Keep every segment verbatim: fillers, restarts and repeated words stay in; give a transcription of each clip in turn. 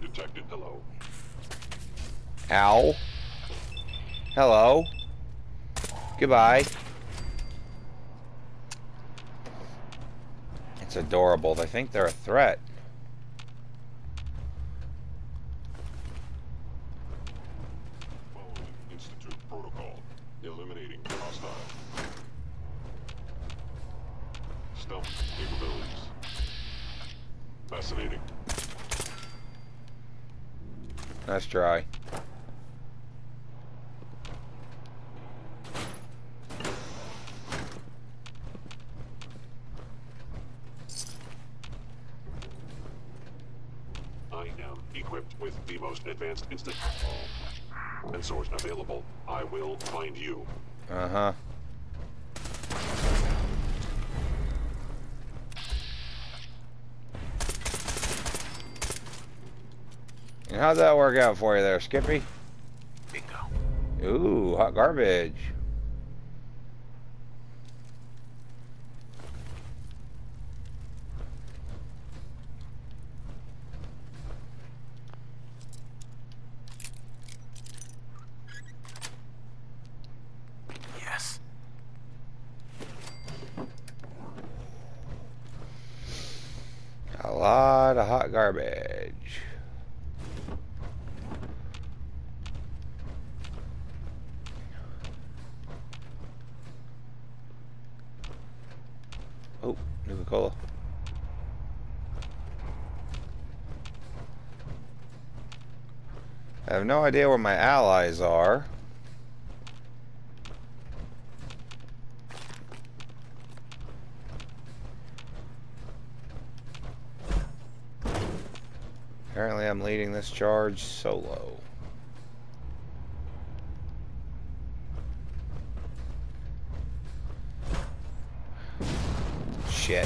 Detected. Hello. Ow. Hello. Goodbye. It's adorable. They think they're a threat. Following Institute protocol. Eliminating hostile. Stealth capabilities. Fascinating. Nice try. I am equipped with the most advanced instant and source available. I will find you. Uh-huh. How'd that work out for you there, Skippy? Bingo. Ooh, hot garbage. Yes. A lot of hot garbage. Cool. I have no idea where my allies are. Apparently I'm leading this charge solo. Shit.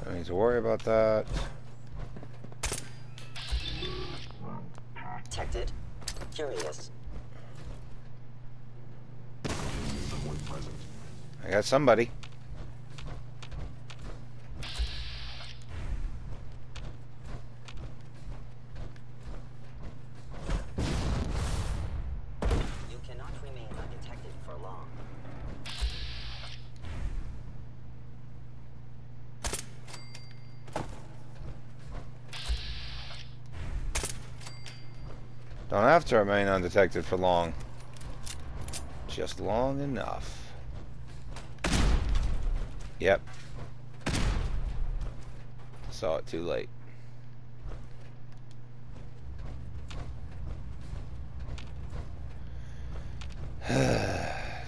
I don't need to worry about that. Detected. Curious. Someone present. I got somebody. You cannot remain undetected for long. Don't have to remain undetected for long. Just long enough. Yep. Saw it too late.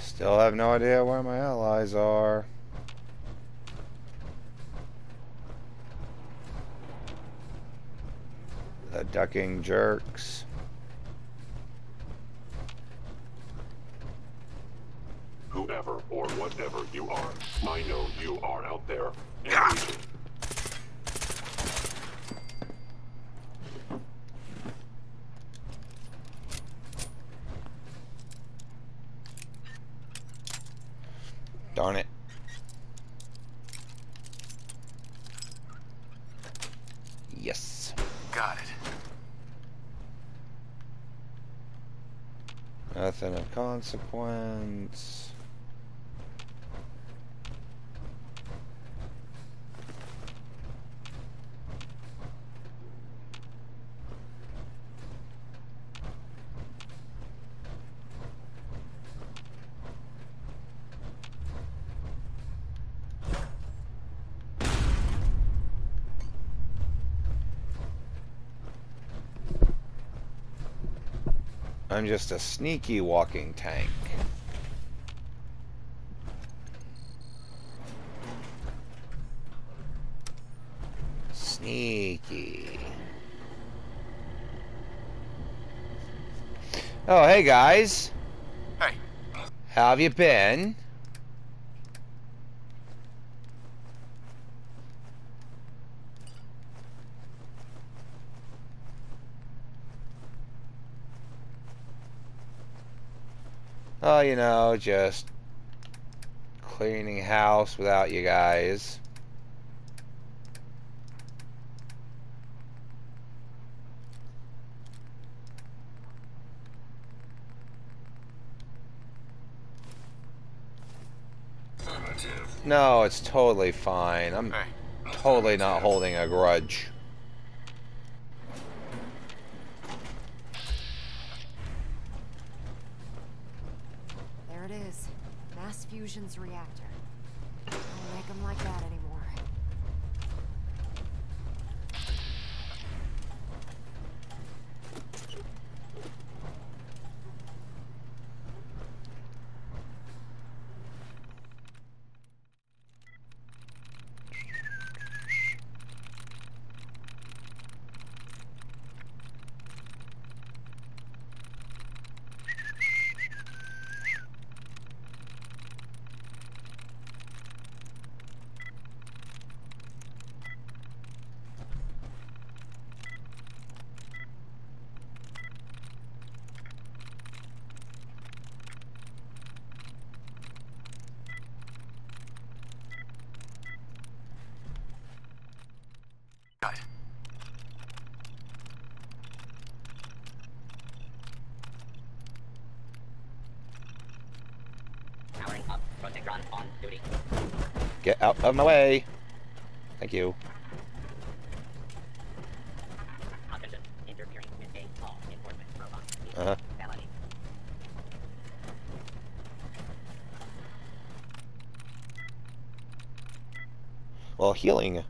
Still have no idea where my allies are. The ducking jerks. Whoever or whatever you are, I know you are out there. Darn it. Yes. Got it. Nothing of consequence. I'm just a sneaky walking tank. Sneaky. Oh, hey guys. Hey. How have you been? Oh, you know, just cleaning house without you guys. No, it's totally fine. I'm hey. totally not holding a grudge. There it is. Mass fusion's reactor. I don't make them like that anymore. Get out of my way. Thank you. Uh-huh. Well, healing.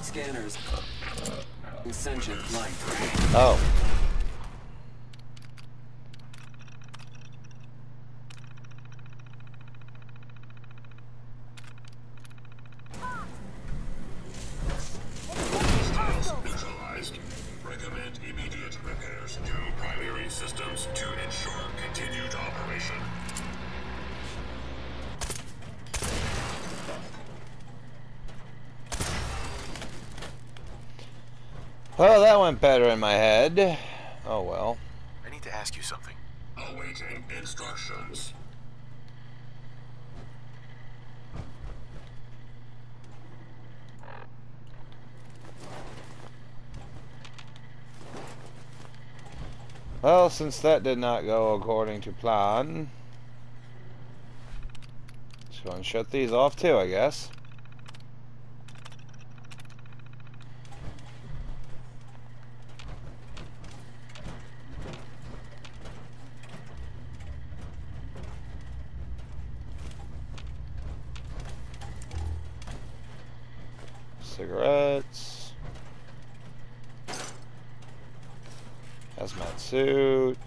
Scanners. Oh. Neutralized. Recommend immediate repairs to primary systems to ensure continued operation. Well, that went better in my head. Oh well. I need to ask you something. Awaiting instructions. Well, since that did not go according to plan, just gonna shut these off too, I guess. Cigarettes, hazmat suit,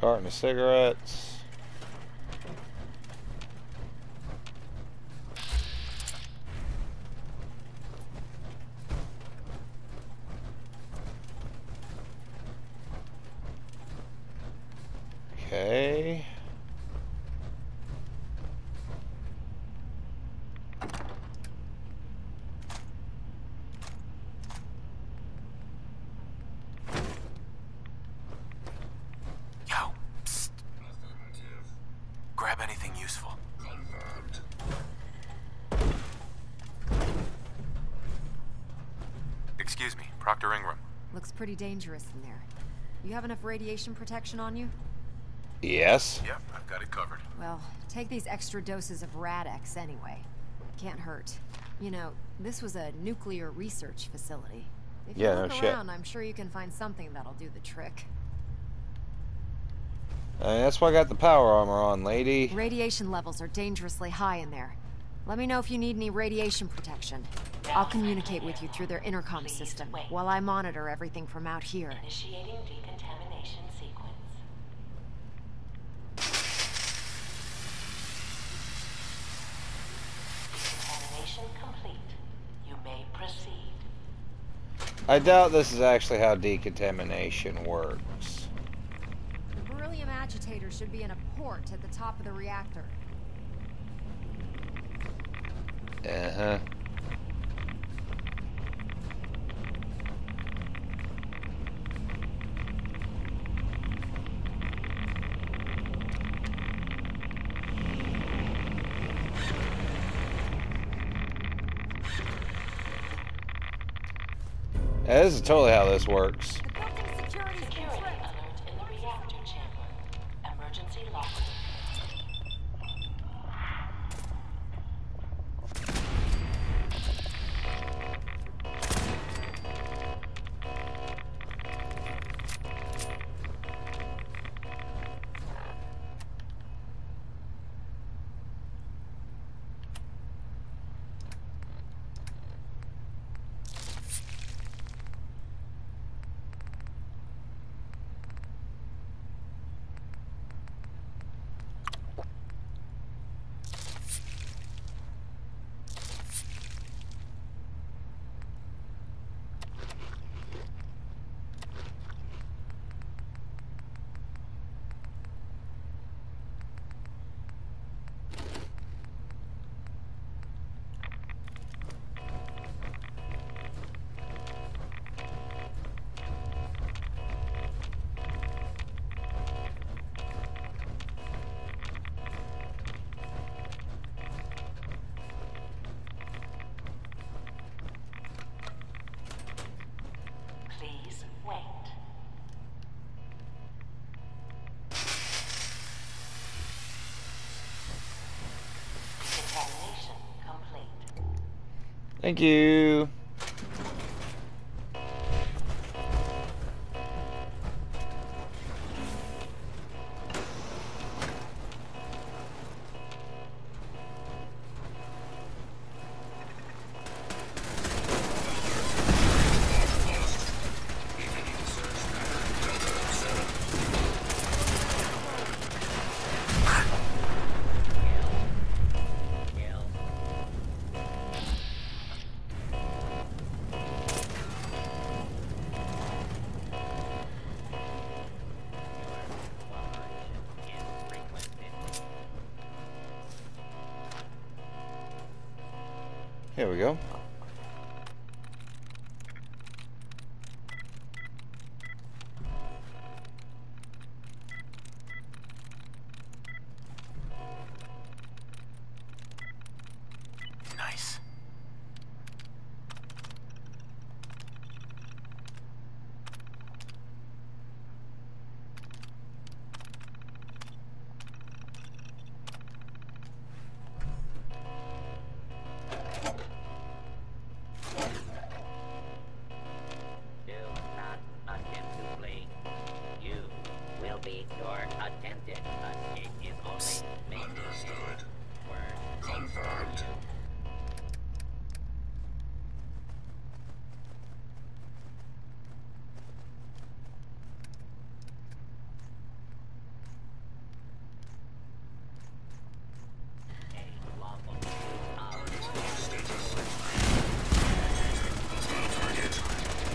carton of cigarettes. Okay. Excuse me, Proctor Ingram. Looks pretty dangerous in there. You have enough radiation protection on you? Yes. Yep, I've got it covered. Well, take these extra doses of Rad-X anyway. Can't hurt. You know, this was a nuclear research facility. If yeah, you look no around, shit. I'm sure you can find something that'll do the trick. Uh, that's why I got the power armor on, lady. Radiation levels are dangerously high in there. Let me know if you need any radiation protection. I'll communicate with you through their intercom system while I monitor everything from out here. Initiating decontamination sequence. Decontamination complete. You may proceed. I doubt this is actually how decontamination works. The beryllium agitator should be in a port at the top of the reactor. Uh-huh. Yeah, this is totally how this works. The building security security alert in the reactor chamber. Emergency lock. Thank you. Here we go. Nice.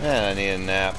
Man, I need a nap.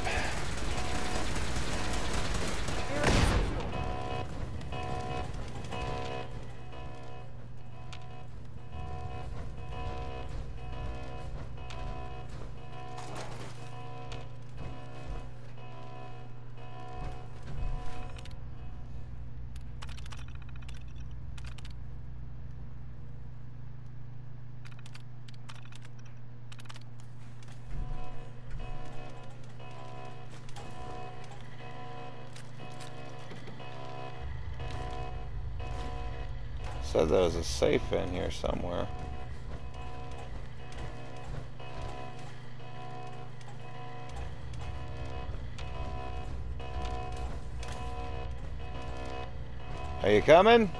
said there was a safe in here somewhere. Are you coming?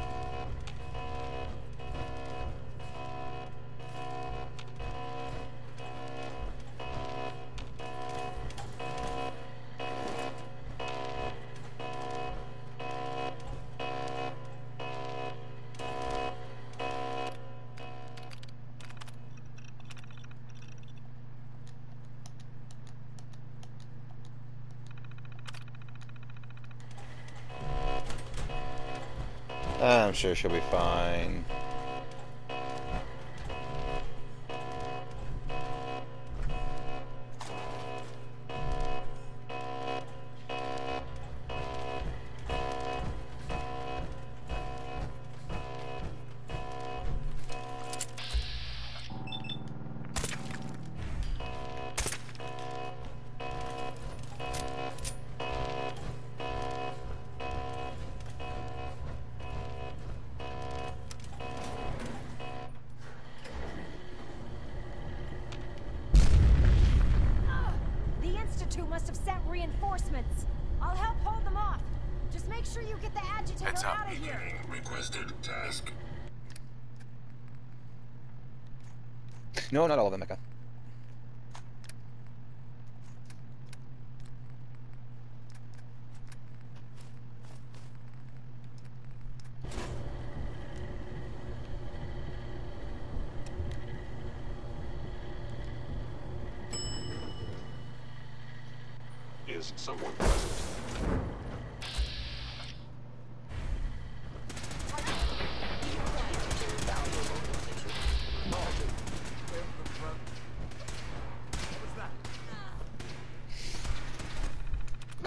I'm sure she'll be fine. Must have sent reinforcements. I'll help hold them off. Just make sure you get the agitator That's out of here. Requested task. No, not all of them, Mecca. Is someone present? Come on, come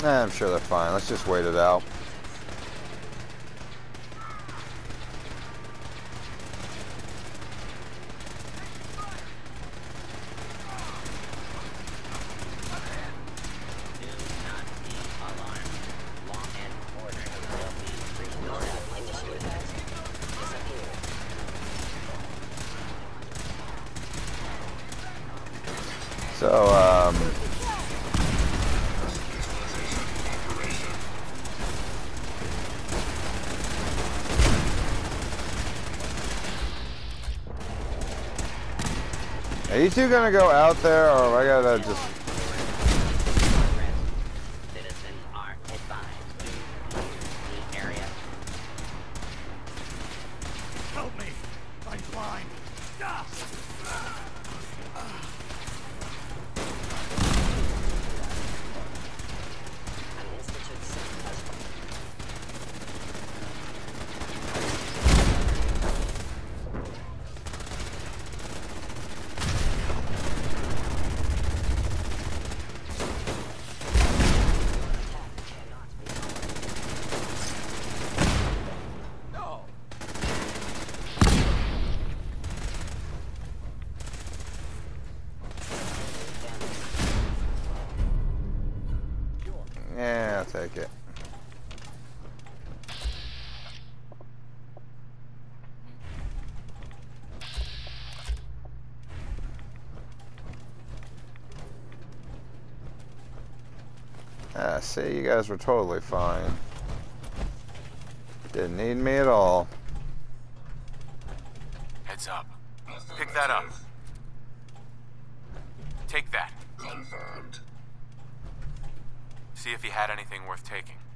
Nah, I'm sure they're fine. Let's just wait it out. So, um... are you two gonna go out there, or I gotta just... help me! I'm blind! Yeah, I'll take it. Ah, see, you guys were totally fine. Didn't need me at all. Heads up. Pick that up. Take that. Confirmed. See if he had anything worth taking.